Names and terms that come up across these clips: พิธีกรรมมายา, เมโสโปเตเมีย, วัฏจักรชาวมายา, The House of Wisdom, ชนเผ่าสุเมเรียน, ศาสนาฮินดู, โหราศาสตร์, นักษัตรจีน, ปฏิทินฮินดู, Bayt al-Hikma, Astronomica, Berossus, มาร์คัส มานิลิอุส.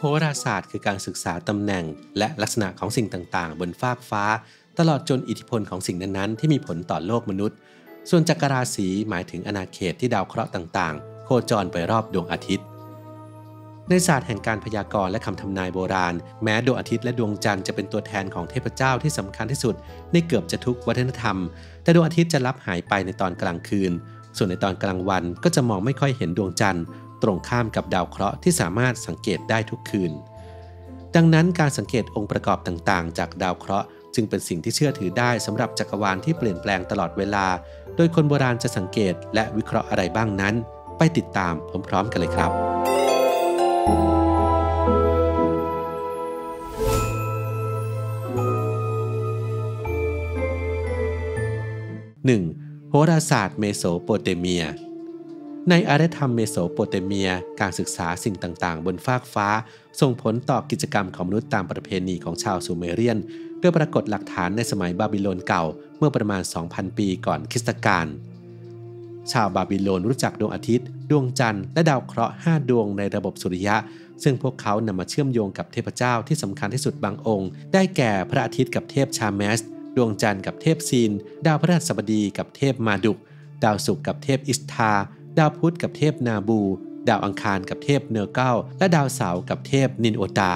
โหราศาสตร์คือการศึกษาตำแหน่งและลักษณะของสิ่งต่างๆบนฟากฟ้าตลอดจนอิทธิพลของสิ่งนั้นๆที่มีผลต่อโลกมนุษย์ส่วนจักรราศีหมายถึงอาณาเขตที่ดาวเคราะห์ต่างๆโคจรไปรอบดวงอาทิตย์ในศาสตร์แห่งการพยากรณ์และคำทำนายโบราณแม้ดวงอาทิตย์และดวงจันทร์จะเป็นตัวแทนของเทพเจ้าที่สำคัญที่สุดในเกือบจะทุกวัฒนธรรมแต่ดวงอาทิตย์จะลับหายไปในตอนกลางคืนส่วนในตอนกลางวันก็จะมองไม่ค่อยเห็นดวงจันทร์ตรงข้ามกับดาวเคราะห์ที่สามารถสังเกตได้ทุกคืนดังนั้นการสังเกตองค์ประกอบต่างๆจากดาวเคราะห์จึงเป็นสิ่งที่เชื่อถือได้สำหรับจักรวาลที่เปลี่ยนแปลงตลอดเวลาโดยคนโบราณจะสังเกตและวิเคราะห์อะไรบ้างนั้นไปติดตามพร้อมๆกันเลยครับ1. โหราศาสตร์เมโสโปเตเมียในอารยธรรมเมโสโปเตเมียการศึกษาสิ่งต่างๆบนฟากฟ้าส่งผลต่อกิจกรรมของมนุษย์ตามประเพณีของชาวซูเมเรียนโดยปรากฏหลักฐานในสมัยบาบิโลนเก่าเมื่อประมาณ 2,000 ปีก่อนคริสตกาลชาวบาบิโลนรู้จักดวงอาทิตย์ดวงจันทร์และดาวเคราะห์5ดวงในระบบสุริยะซึ่งพวกเขานำมาเชื่อมโยงกับเทพเจ้าที่สำคัญที่สุดบางองค์ได้แก่พระอาทิตย์กับเทพชาแมสดวงจันทร์กับเทพซีนดาวพฤหัสบดีกับเทพมาดุกดาวศุกร์กับเทพอิสทาดาวพุธกับเทพนาบูดาวอังคารกับเทพเนเกิลและดาวเสาร์กับเทพนินโอตา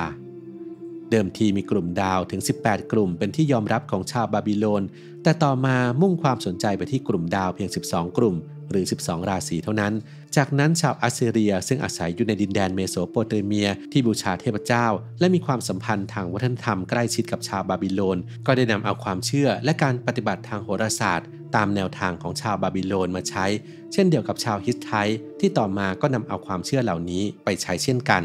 เดิมทีมีกลุ่มดาวถึง18กลุ่มเป็นที่ยอมรับของชาวบาบิโลนแต่ต่อมามุ่งความสนใจไปที่กลุ่มดาวเพียง12กลุ่มหรือ12ราศีเท่านั้นจากนั้นชาวอัสซีเรียซึ่งอาศัยอยู่ในดินแดนเมโสโปเตเมียที่บูชาเทพเจ้าและมีความสัมพันธ์ทางวัฒนธรรมใกล้ชิดกับชาวบาบิโลนก็ได้นำเอาความเชื่อและการปฏิบัติทางโหราศาสตร์ตามแนวทางของชาวบาบิโลนมาใช้เช่นเดียวกับชาวฮิตไทต์ที่ต่อมาก็นำเอาความเชื่อเหล่านี้ไปใช้เช่นกัน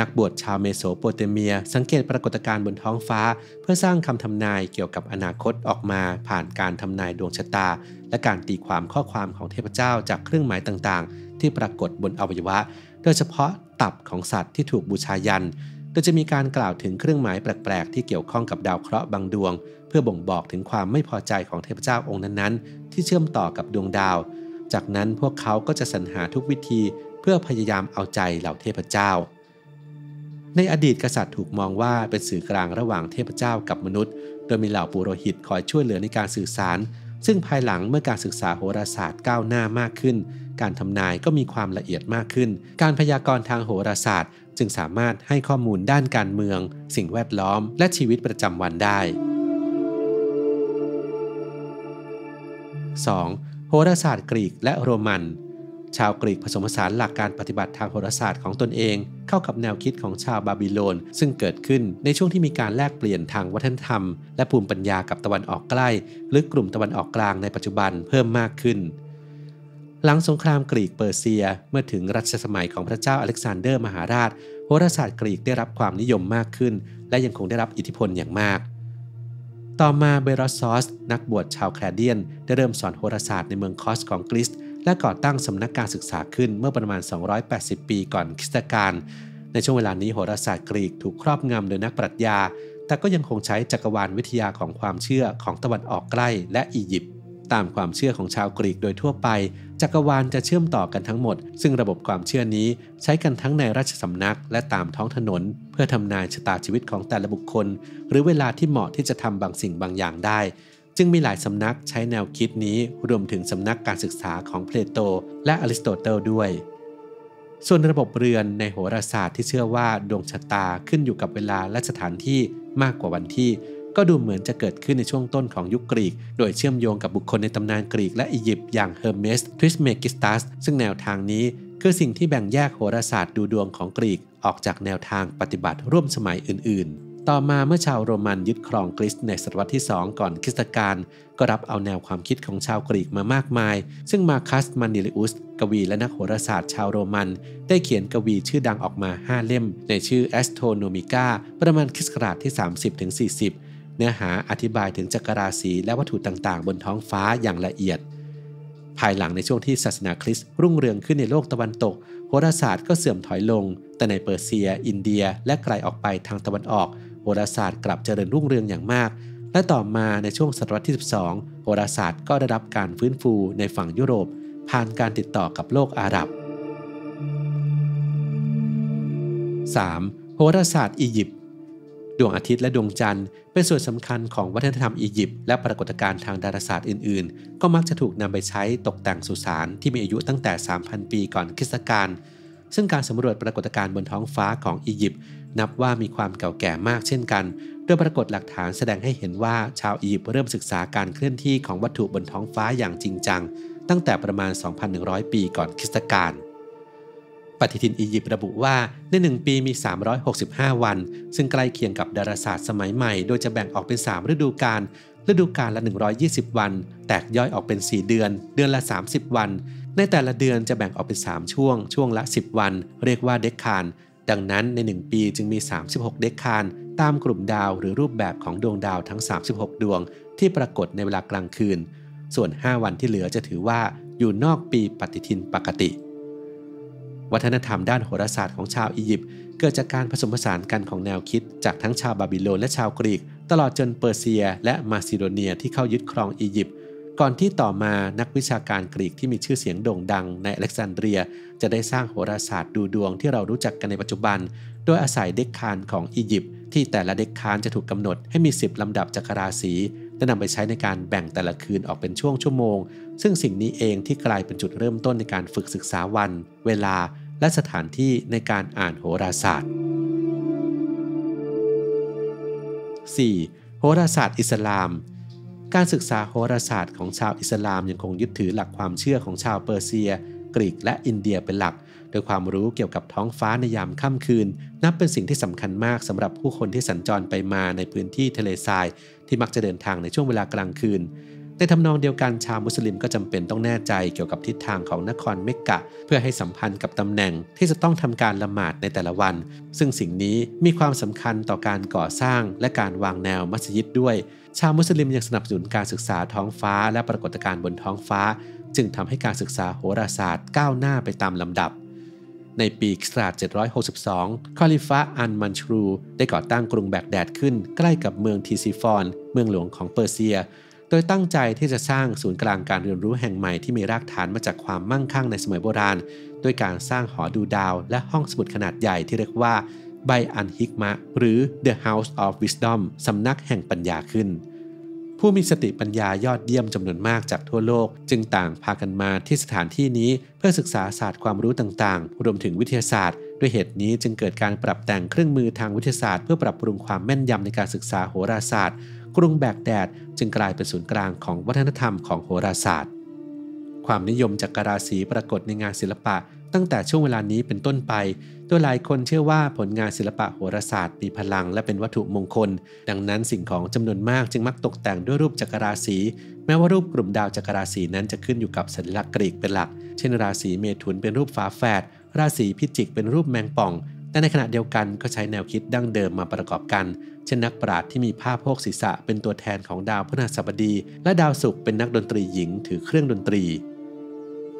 นักบวชชาวเมโสโปเตเมียสังเกตปรากฏการณ์บนท้องฟ้าเพื่อสร้างคำทำนายเกี่ยวกับอนาคตออกมาผ่านการทำนายดวงชะตาและการตีความข้อความของเทพเจ้าจากเครื่องหมายต่างๆที่ปรากฏบนอวัยวะโดยเฉพาะตับของสัตว์ที่ถูกบูชายันโดยจะมีการกล่าวถึงเครื่องหมายแปลกๆที่เกี่ยวข้องกับดาวเคราะห์บางดวงเพื่อบ่งบอกถึงความไม่พอใจของเทพเจ้าองค์นั้นๆที่เชื่อมต่อกับดวงดาวจากนั้นพวกเขาก็จะสรรหาทุกวิธีเพื่อพยายามเอาใจเหล่าเทพเจ้าในอดีตกษัตริย์ถูกมองว่าเป็นสื่อกลางระหว่างเทพเจ้ากับมนุษย์โดยมีเหล่าปุโรหิตคอยช่วยเหลือในการสื่อสารซึ่งภายหลังเมื่อการศึกษาโหราศาสตร์ก้าวหน้ามากขึ้นการทำนายก็มีความละเอียดมากขึ้นการพยากรณ์ทางโหราศาสตร์จึงสามารถให้ข้อมูลด้านการเมืองสิ่งแวดล้อมและชีวิตประจำวันได้ 2. โหราศาสตร์กรีกและโรมันชาวกรีกผสมผสานหลักการปฏิบัติทางโหราศาสตร์ของตนเองเข้ากับแนวคิดของชาวบาบิโลนซึ่งเกิดขึ้นในช่วงที่มีการแลกเปลี่ยนทางวัฒนธรรมและภูมิปัญญากับตะวันออกใกล้หรือกลุ่มตะวันออกกลางในปัจจุบันเพิ่มมากขึ้นหลังสงครามกรีกเปอร์เซียเมื่อถึงรัชสมัยของพระเจ้าอเล็กซานเดอร์มหาราชโหราศาสตร์กรีกได้รับความนิยมมากขึ้นและยังคงได้รับอิทธิพลอย่างมากต่อมาเบรอซอสนักบวชชาวแคลเดียนได้เริ่มสอนโหราศาสตร์ในเมืองคอสของกรีซและก่อตั้งสำนักการศึกษาขึ้นเมื่อประมาณ280ปีก่อนคริสตกาลในช่วงเวลานี้โหราศาสตร์กรีกถูกครอบงำโดยนักปรัชญาแต่ก็ยังคงใช้จักรวาลวิทยาของความเชื่อของตะวันออกใกล้และอียิปต์ตามความเชื่อของชาวกรีกโดยทั่วไปจักรวาลจะเชื่อมต่อกันทั้งหมดซึ่งระบบความเชื่อนี้ใช้กันทั้งในราชสำนักและตามท้องถนนเพื่อทำนายชะตาชีวิตของแต่ละบุคคลหรือเวลาที่เหมาะที่จะทำบางสิ่งบางอย่างได้จึงมีหลายสำนักใช้แนวคิดนี้รวมถึงสำนักการศึกษาของเพลโตและอริสโตเติลด้วยส่วนระบบเรือนในโหราศาสตร์ที่เชื่อว่าดวงชะตาขึ้นอยู่กับเวลาและสถานที่มากกว่าวันที่ก็ดูเหมือนจะเกิดขึ้นในช่วงต้นของยุคกรีกโดยเชื่อมโยงกับบุคคลในตำนานกรีกและอียิปต์อย่างเฮอร์เมสทริสเมกิสตัสซึ่งแนวทางนี้คือสิ่งที่แบ่งแยกโหราศาสตร์ดูดวงของกรีกออกจากแนวทางปฏิบัติร่วมสมัยอื่นๆต่อมาเมื่อชาวโรมันยึดครองกรีซในศตวรรษที่2ก่อนคริสตกาลก็รับเอาแนวความคิดของชาวกรีกมามากมายซึ่งมาคัสมานิลิอุสกวีและนักโหราศาสตร์ชาวโรมันได้เขียนกวีชื่อดังออกมา5เล่มในชื่อ Astronomica ประมาณคริสต์ศักราชที่ 30-40 เนื้อหาอธิบายถึงจักรราศีและวัตถุต่างๆบนท้องฟ้าอย่างละเอียดภายหลังในช่วงที่ศาสนาคริสต์รุ่งเรืองขึ้นในโลกตะวันตกโหราศาสตร์ก็เสื่อมถอยลงแต่ในเปอร์เซียอินเดียและไกลออกไปทางตะวันออกโหราศาสตร์กลับเจริญรุ่งเรืองอย่างมากและต่อมาในช่วงศตวรรษที่12โหราศาสตร์ก็ได้รับการฟื้นฟูในฝั่งยุโรปผ่านการติดต่อกับโลกอาหรับ 3. โหราศาสตร์อียิปต์ดวงอาทิตย์และดวงจันทร์เป็นส่วนสำคัญของวัฒนธรรมอียิปต์และปรากฏการณ์ทางดาราศาสตร์อื่นๆก็มักจะถูกนำไปใช้ตกแต่งสุสานที่มีอายุตั้งแต่ 3,000 ปีก่อนคริสตกาลซึ่งการสำรวจปรากฏการณ์บนท้องฟ้าของอียิปต์นับว่ามีความเก่าแก่มากเช่นกันโดยปรากฏหลักฐานแสดงให้เห็นว่าชาวอียิปต์เริ่มศึกษาการเคลื่อนที่ของวัตถุบนท้องฟ้าอย่างจริงจังตั้งแต่ประมาณ 2,100 ปีก่อนคริสตกาลปฏิทินอียิปต์ระบุว่าใน1ปีมี365วันซึ่งใกล้เคียงกับดาราศาสตร์สมัยใหม่โดยจะแบ่งออกเป็น3ฤดูกาลฤดูกาลละ120วันแตกย่อยออกเป็น4เดือนเดือนละ30วันในแต่ละเดือนจะแบ่งออกเป็น3ช่วงช่วงละ10วันเรียกว่าเดคานดังนั้นใน1ปีจึงมี36เดคานตามกลุ่มดาวหรือรูปแบบของดวงดาวทั้ง36ดวงที่ปรากฏในเวลากลางคืนส่วน5วันที่เหลือจะถือว่าอยู่นอกปีปฏิทินปกติวัฒนธรรมด้านโหราศาสตร์ของชาวอียิปต์เกิดจากการผสมผสานกันของแนวคิดจากทั้งชาวบาบิโลนและชาวกรีกตลอดจนเปอร์เซียและมาซิโดเนียที่เข้ายึดครองอียิปต์ก่อนที่ต่อมานักวิชาการกรีกที่มีชื่อเสียงโด่งดังในอเล็กซานเดรียจะได้สร้างโหราศาสตร์ดูดวงที่เรารู้จักกันในปัจจุบันโดยอาศัยเดคานของอียิปต์ที่แต่ละเดคานจะถูกกำหนดให้มี10ลำดับจักรราศีและนำไปใช้ในการแบ่งแต่ละคืนออกเป็นช่วงชั่วโมงซึ่งสิ่งนี้เองที่กลายเป็นจุดเริ่มต้นในการฝึกศึกษาวันเวลาและสถานที่ในการอ่านโหราศาสตร์ 4. โหราศาสตร์อิสลามการศึกษาโหราศาสตร์ของชาวอิสลามยังคงยึดถือหลักความเชื่อของชาวเปอร์เซียกรีกและอินเดียเป็นหลักโดยความรู้เกี่ยวกับท้องฟ้าในยามค่ำคืนนับเป็นสิ่งที่สำคัญมากสำหรับผู้คนที่สัญจรไปมาในพื้นที่ทะเลทรายที่มักจะเดินทางในช่วงเวลากลางคืนในทำนองเดียวกันชาวมุสลิมก็จำเป็นต้องแน่ใจเกี่ยวกับทิศทางของนครเมกกะเพื่อให้สัมพันธ์กับตำแหน่งที่จะต้องทำการละหมาดในแต่ละวันซึ่งสิ่งนี้มีความสำคัญต่อการก่อสร้างและการวางแนวมัสยิดด้วยชาวมุสลิมยังสนับสนุนการศึกษาท้องฟ้าและปรากฏการณ์บนท้องฟ้าจึงทำให้การศึกษาโหราศาสตร์ก้าวหน้าไปตามลำดับในปีค.ศ. 762 คอลิฟะอันมันชรูได้ก่อตั้งกรุงแบกแดดขึ้นใกล้กับเมืองทีซิฟอนเมืองหลวงของเปอร์เซียโดยตั้งใจที่จะสร้างศูนย์กลางการเรียนรู้แห่งใหม่ที่มีรากฐานมาจากความมั่งคั่งในสมัยโบราณด้วยการสร้างหอดูดาวและห้องสมุดขนาดใหญ่ที่เรียกว่าไบอันฮิกมะหรือ The House of Wisdom สำนักแห่งปัญญาขึ้นผู้มีสติปัญญายอดเยี่ยมจำนวนมากจากทั่วโลกจึงต่างพากันมาที่สถานที่นี้เพื่อศึกษาศาสตร์ความรู้ต่างๆรวมถึงวิทยาศาสตร์ด้วยเหตุนี้จึงเกิดการปรับแต่งเครื่องมือทางวิทยาศาสตร์เพื่อปรับปรุงความแม่นยำในการศึกษาโหราศาสตร์กรุงแบกแดดจึงกลายเป็นศูนย์กลางของวัฒนธรรมของโหราศาสตร์ความนิยมจักรราศีปรากฏในงานศิลปะตั้งแต่ช่วงเวลานี้เป็นต้นไปตัวหลายคนเชื่อว่าผลงานศิลปะโหราศาสตร์มีพลังและเป็นวัตถุมงคลดังนั้นสิ่งของจำนวนมากจึงมักตกแต่งด้วยรูปจักรราศีแม้ว่ารูปกลุ่มดาวจักรราศีนั้นจะขึ้นอยู่กับสัญลักษณ์กรีกเป็นหลักเช่นราศีเมถุนเป็นรูปฝาแฝดราศีพิจิกเป็นรูปแมงป่องแต่ในขณะเดียวกันก็ใช้แนวคิดดั้งเดิมมาประกอบกันเช่นนักปราชญ์ที่มีผ้าโพกศีรษะเป็นตัวแทนของดาวพฤหัสบดีและดาวศุกร์เป็นนักดนตรีหญิงถือเครื่องดนตรี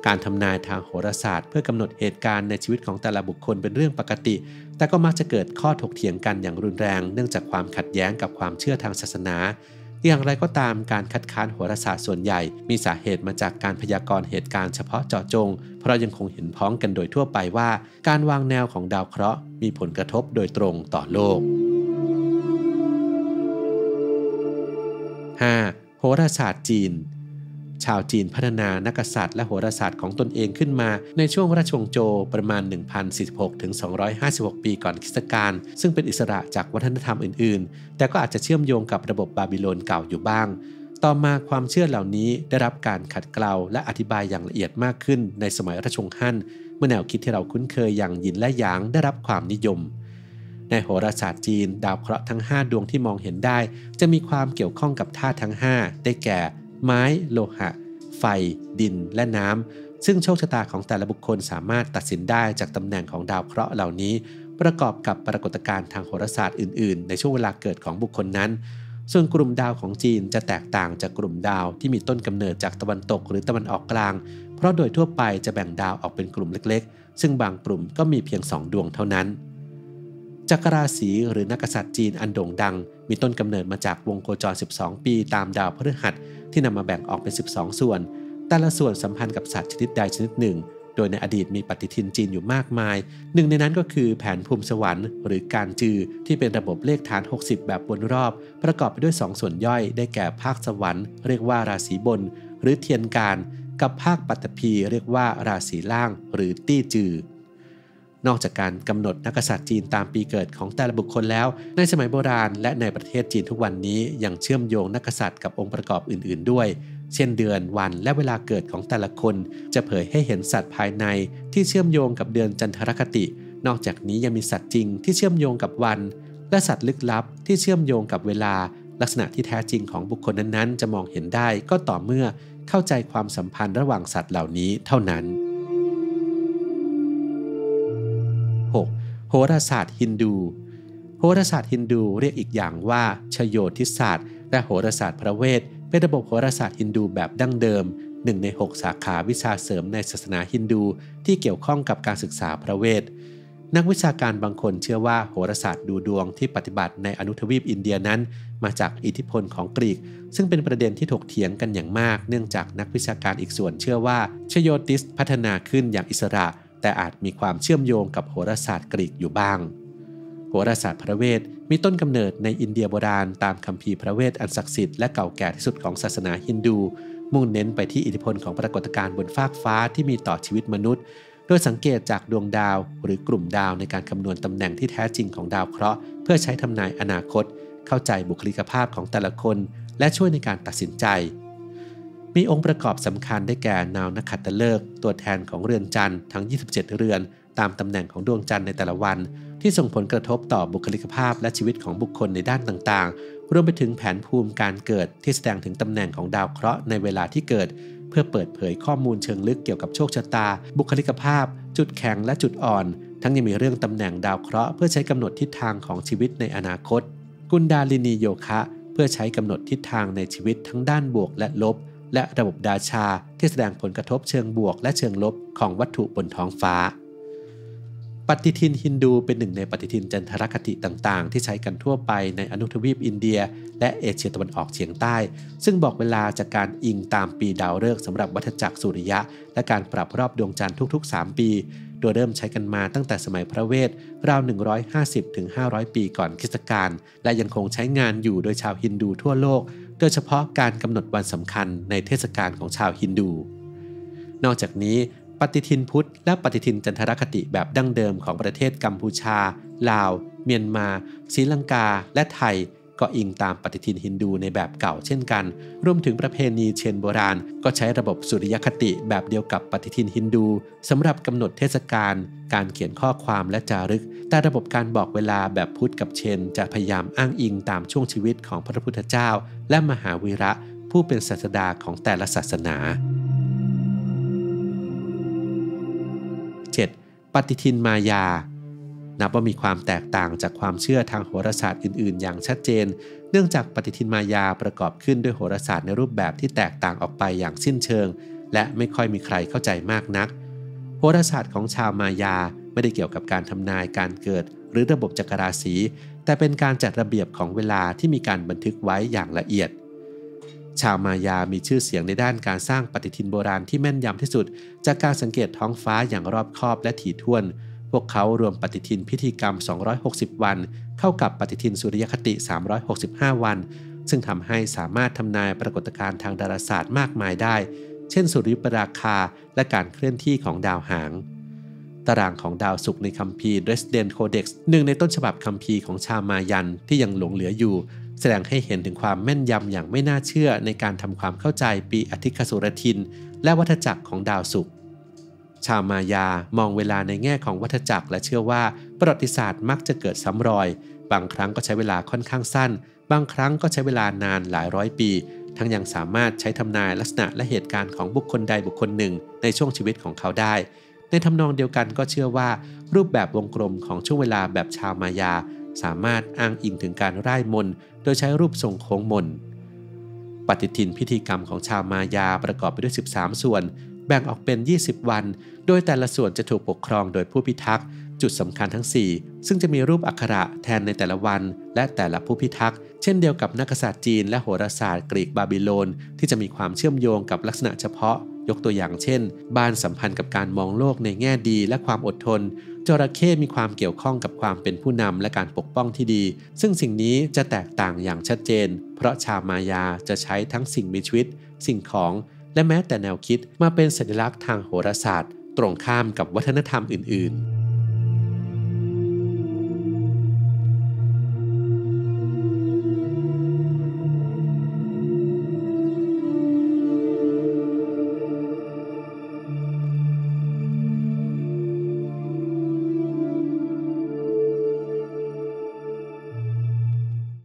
การทำนายทางโหราศาสตร์เพื่อกำหนดเหตุการณ์ในชีวิตของแต่ละบุคคลเป็นเรื่องปกติแต่ก็มักจะเกิดข้อถกเถียงกันอย่างรุนแรงเนื่องจากความขัดแย้งกับความเชื่อทางศาสนาอย่างไรก็ตามการคัดค้านโหราศาสตร์ส่วนใหญ่มีสาเหตุมาจากการพยากรณ์เหตุการณ์เฉพาะเจาะจงเพราะยังคงเห็นพ้องกันโดยทั่วไปว่าการวางแนวของดาวเคราะห์มีผลกระทบโดยตรงต่อโลก 5. โหราศาสตร์จีนชาวจีนพัฒนานักษัตริย์และโหราศาสตร์ของตนเองขึ้นมาในช่วงราชวงศ์โจวประมาณ 1,046 ถึง 256 ปีก่อนคริสตกาลซึ่งเป็นอิสระจากวัฒนธรรมอื่นๆแต่ก็อาจจะเชื่อมโยงกับระบบบาบิโลนเก่าอยู่บ้างต่อมาความเชื่อเหล่านี้ได้รับการขัดเกลาและอธิบายอย่างละเอียดมากขึ้นในสมัยราชวงศ์ฮั่นเมื่อแนวคิดที่เราคุ้นเคยอย่างหยินและหยางได้รับความนิยมในโหราศาสตร์จีนดาวเคราะห์ทั้ง5ดวงที่มองเห็นได้จะมีความเกี่ยวข้องกับธาตุทั้ง5ได้แก่ไม้โลหะไฟดินและน้ำซึ่งโชคชะตาของแต่ละบุคคลสามารถตัดสินได้จากตำแหน่งของดาวเคราะห์เหล่านี้ประกอบกับปรากฏการณ์ทางโหราศาสตร์อื่นๆในช่วงเวลาเกิดของบุคคลนั้นส่วนกลุ่มดาวของจีนจะแตกต่างจากกลุ่มดาวที่มีต้นกำเนิดจากตะวันตกหรือตะวันออกกลางเพราะโดยทั่วไปจะแบ่งดาวออกเป็นกลุ่มเล็กๆซึ่งบางกลุ่มก็มีเพียง2ดวงเท่านั้นจักรราศีหรือนักษัตริย์จีนอันโด่งดังมีต้นกำเนิดมาจากวงโคจร12ปีตามดาวพฤหัสที่นำมาแบ่งออกเป็น12ส่วนแต่ละส่วนสัมพันธ์กับสัตว์ชนิดใดชนิดหนึ่ง โดยในอดีตมีปฏิทินจีนอยู่มากมายหนึ่งในนั้นก็คือแผนภูมิสวรรค์หรือการจือที่เป็นระบบเลขฐาน60แบบวนรอบประกอบไปด้วย2ส่วนย่อยได้แก่ภาคสวรรค์เรียกว่าราศีบนหรือเทียนการกับภาคปัตตภีเรียกว่าราศีล่างหรือตี้จือนอกจากการกำหนดนักกษัตริย์จีนตามปีเกิดของแต่ละบุคคลแล้วในสมัยโบราณและในประเทศจีนทุกวันนี้ยังเชื่อมโยงนักกษัตริย์กับองค์ประกอบอื่นๆด้วยเช่นเดือนวันและเวลาเกิดของแต่ละคนจะเผยให้เห็นสัตว์ภายในที่เชื่อมโยงกับเดือนจันทรคตินอกจากนี้ยังมีสัตว์จริงที่เชื่อมโยงกับวันและสัตว์ลึกลับที่เชื่อมโยงกับเวลาลักษณะที่แท้จริงของบุคคลนั้นๆจะมองเห็นได้ก็ต่อเมื่อเข้าใจความสัมพันธ์ระหว่างสัตว์เหล่านี้เท่านั้น 6. โหราศาสตร์ฮินดูโหราศาสตร์ฮินดูเรียกอีกอย่างว่าชโยติศาสตร์และโหราศาสตร์พระเวทเป็นระบบโหราศาสตร์ฮินดูแบบดั้งเดิมหนึ่งใน6สาขาวิชาเสริมในศาสนาฮินดูที่เกี่ยวข้องกับการศึกษาพระเวทนักวิชาการบางคนเชื่อว่าโหราศาสตร์ดูดวงที่ปฏิบัติในอนุทวีปอินเดียนั้นมาจากอิทธิพลของกรีกซึ่งเป็นประเด็นที่ถกเถียงกันอย่างมากเนื่องจากนักวิชาการอีกส่วนเชื่อว่าชโยติสพัฒนาขึ้นอย่างอิสระแต่อาจมีความเชื่อมโยงกับโหราศาสตร์กรีกอยู่บ้างโหราศาสตร์พระเวทมีต้นกำเนิดในอินเดียโบราณตามคัมภีร์พระเวทอันศักดิ์สิทธิ์และเก่าแก่ที่สุดของศาสนาฮินดูมุ่งเน้นไปที่อิทธิพลของปรากฏการณ์บนฟากฟ้าที่มีต่อชีวิตมนุษย์โดยสังเกตจากดวงดาวหรือกลุ่มดาวในการคำนวณตำแหน่งที่แท้จริงของดาวเคราะห์เพื่อใช้ทำนายอนาคตเข้าใจบุคลิกภาพของแต่ละคนและช่วยในการตัดสินใจมีองค์ประกอบสำคัญได้แก่นาวนักขัตฤกษ์ตัวแทนของเรือนจันทร์ทั้ง27เรือนตามตำแหน่งของดวงจันทร์ในแต่ละวันที่ส่งผลกระทบต่อบุคลิกภาพและชีวิตของบุคคลในด้านต่างๆรวมไปถึงแผนภูมิการเกิดที่แสดงถึงตำแหน่งของดาวเคราะห์ในเวลาที่เกิดเพื่อเปิดเผยข้อมูลเชิงลึกเกี่ยวกับโชคชะตาบุคลิกภาพจุดแข็งและจุดอ่อนทั้งยังมีเรื่องตำแหน่งดาวเคราะห์เพื่อใช้กำหนดทิศทางของชีวิตในอนาคตกุนดาลินีโยคะเพื่อใช้กำหนดทิศทางในชีวิตทั้งด้านบวกและลบและระบบดาชาที่แสดงผลกระทบเชิงบวกและเชิงลบของวัตถุบนท้องฟ้าปฏิทินฮินดูเป็นหนึ่งในปฏิทินจันทรคติต่างๆที่ใช้กันทั่วไปในอนุทวีปอินเดียและเอเชียตะวันออกเฉียงใต้ซึ่งบอกเวลาจากการอิงตามปีดาวฤกษ์สำหรับวัฏจักรสุริยะและการปรับรอบดวงจันทร์ทุกๆ3ปีโดยเริ่มใช้กันมาตั้งแต่สมัยพระเวทราว 150-500 ปีก่อนคริสตกาลและยังคงใช้งานอยู่โดยชาวฮินดูทั่วโลกโดยเฉพาะการกำหนดวันสำคัญในเทศกาลของชาวฮินดูนอกจากนี้ปฏิทินพุทธและปฏิทินจันทรคติแบบดั้งเดิมของประเทศกัมพูชาลาวเมียนมาศรีลังกาและไทยก็อิงตามปฏิทินฮินดูในแบบเก่าเช่นกันรวมถึงประเพณีเชนโบราณก็ใช้ระบบสุริยคติแบบเดียวกับปฏิทินฮินดูสำหรับกำหนดเทศกาลการเขียนข้อความและจารึกแต่ระบบการบอกเวลาแบบพุทธกับเชนจะพยายามอ้างอิงตามช่วงชีวิตของพระพุทธเจ้าและมหาวีระผู้เป็นศาสดาของแต่ละศาสนาปฏิทินมายานับว่ามีความแตกต่างจากความเชื่อทางโหราศาสตร์อื่นๆอย่างชัดเจนเนื่องจากปฏิทินมายาประกอบขึ้นด้วยโหราศาสตร์ในรูปแบบที่แตกต่างออกไปอย่างสิ้นเชิงและไม่ค่อยมีใครเข้าใจมากนักโหราศาสตร์ของชาวมายาไม่ได้เกี่ยวกับการทำนายการเกิดหรือระบบจักรราศีแต่เป็นการจัดระเบียบของเวลาที่มีการบันทึกไว้อย่างละเอียดชาวมายามีชื่อเสียงในด้านการสร้างปฏิทินโบราณที่แม่นยำที่สุดจากการสังเกตท้องฟ้าอย่างรอบคอบและถี่ถ้วนพวกเขารวมปฏิทินพิธีกรรม260วันเข้ากับปฏิทินสุริยคติ365วันซึ่งทำให้สามารถทำนายปรากฏการณ์ทางดาราศาสตร์มากมายได้เช่นสุริยุปราคาและการเคลื่อนที่ของดาวหางตารางของดาวศุกร์ในคัมภีร์ Dresden Codex หนึ่งในต้นฉบับคัมภีร์ของชาวมายันที่ยังหลงเหลืออยู่แสดงให้เห็นถึงความแม่นยำอย่างไม่น่าเชื่อในการทำความเข้าใจปีอธิคสุรทินและวัฏจักรของดาวศุกร์ชาวมายามองเวลาในแง่ของวัฏจักรและเชื่อว่าประวัติศาสตร์มักจะเกิดซ้ำรอยบางครั้งก็ใช้เวลาค่อนข้างสั้นบางครั้งก็ใช้เวลานานหลายร้อยปีทั้งยังสามารถใช้ทำนายลักษณะและเหตุการณ์ของบุคคลใดบุคคลหนึ่งในช่วงชีวิตของเขาได้ในทำนองเดียวกันก็เชื่อว่ารูปแบบวงกลมของช่วงเวลาแบบชาวมายาสามารถอ้างอิงถึงการร่ายมนต์โดยใช้รูปทรงโค้งมนต์ปฏิทินพิธีกรรมของชาวมายาประกอบไปด้วย13ส่วนแบ่งออกเป็น20วันโดยแต่ละส่วนจะถูกปกครองโดยผู้พิทักษ์จุดสำคัญทั้ง4ซึ่งจะมีรูปอักขระแทนในแต่ละวันและแต่ละผู้พิทักษ์เช่นเดียวกับนักกษัตริย์จีนและโหราศาสตร์กรีกบาบิโลนที่จะมีความเชื่อมโยงกับลักษณะเฉพาะ ยกตัวอย่างเช่นบ้านสัมพันธ์กับการมองโลกในแง่ดีและความอดทนจระเข้มีความเกี่ยวข้องกับความเป็นผู้นำและการปกป้องที่ดีซึ่งสิ่งนี้จะแตกต่างอย่างชัดเจนเพราะชาวมายาจะใช้ทั้งสิ่งมีชีวิตสิ่งของและแม้แต่แนวคิดมาเป็นสัญลักษณ์ทางโหราศาสตร์ตรงข้ามกับวัฒนธรรมอื่นๆ